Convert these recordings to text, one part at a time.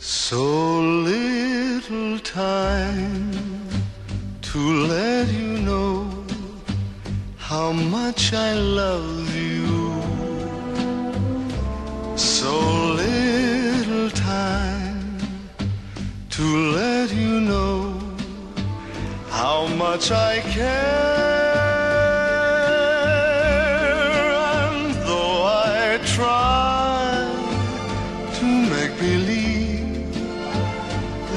So little time to let you know how much I love you. So little time to let you know how much I care. And though I try to make believe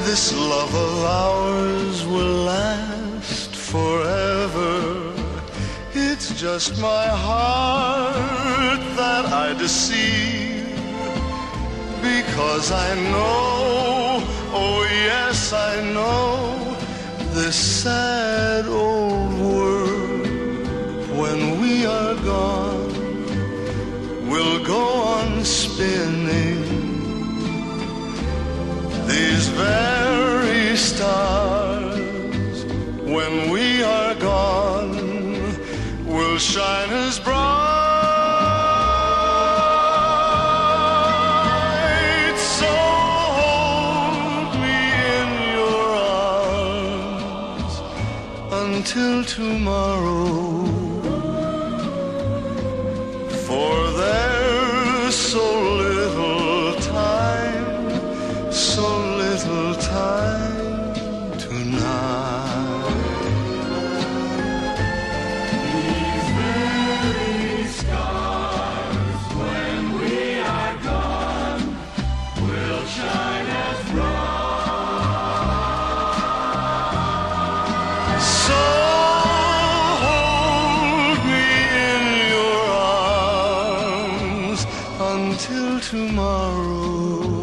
this love of ours will last forever, it's just my heart that I deceive, because I know, oh yes I know, this sad old world, when we are gone, will go on spinning. These very stars, when we are gone, will shine as bright. So hold me in your arms until tomorrow, for there's so little time, so little time tonight. These very stars, when we are gone, will shine as bright. So hold me in your arms until tomorrow.